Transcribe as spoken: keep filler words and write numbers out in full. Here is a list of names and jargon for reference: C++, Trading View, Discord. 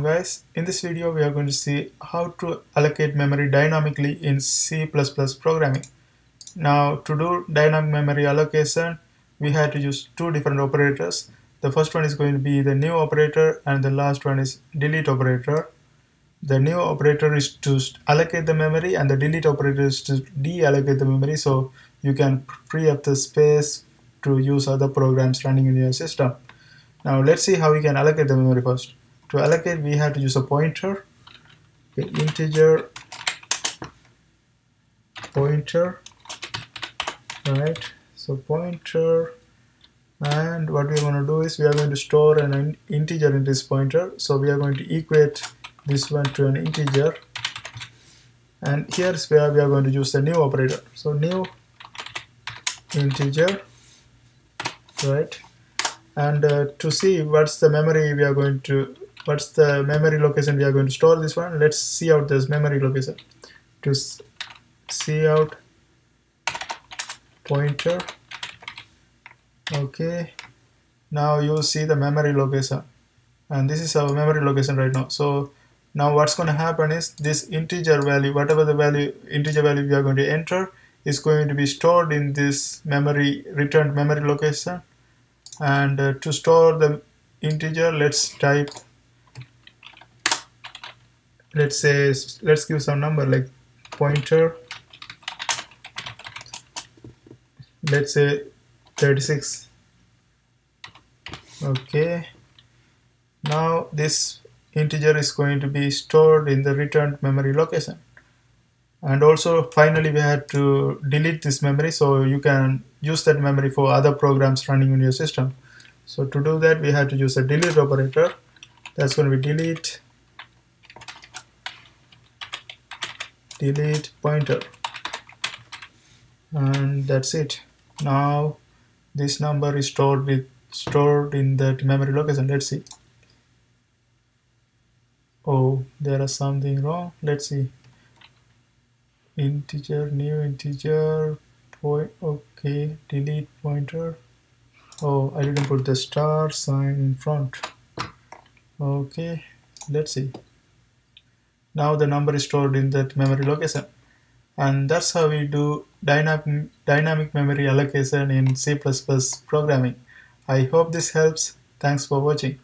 Guys, in this video we are going to see how to allocate memory dynamically in C plus plus programming. Now, to do dynamic memory allocation, we had to use two different operators. The first one is going to be the new operator and the last one is delete operator. The new operator is to allocate the memory and the delete operator is to deallocate the memory, so you can free up the space to use other programs running in your system. Now let's see how we can allocate the memory first. To allocate, we have to use a pointer, okay, integer pointer, right? So pointer, and what we are going to do is we are going to store an integer in this pointer. So we are going to equate this one to an integer, and here's where we are going to use the new operator. So new integer, right? And uh, to see what's the memory we are going to what's the memory location we are going to store this one, let's see out this memory location. To see out pointer, okay, now you see the memory location, and this is our memory location right now. So now what's going to happen is this integer value, whatever the value integer value we are going to enter, is going to be stored in this memory returned memory location. And uh, to store the integer, let's type, let's say, let's give some number like pointer, let's say thirty-six. Okay, now this integer is going to be stored in the returned memory location. And also finally we had to delete this memory, so you can use that memory for other programs running in your system. So to do that, we had to use a delete operator. That's going to be delete delete pointer, and that's it. Now this number is stored with stored in that memory location. Let's see. Oh, there is something wrong. Let's see. Integer, new integer, point, okay, delete pointer. Oh, I didn't put the star sign in front. Okay, let's see. Now the number is stored in that memory location. And that's how we do dynamic, dynamic memory allocation in C plus plus programming. I hope this helps. Thanks for watching.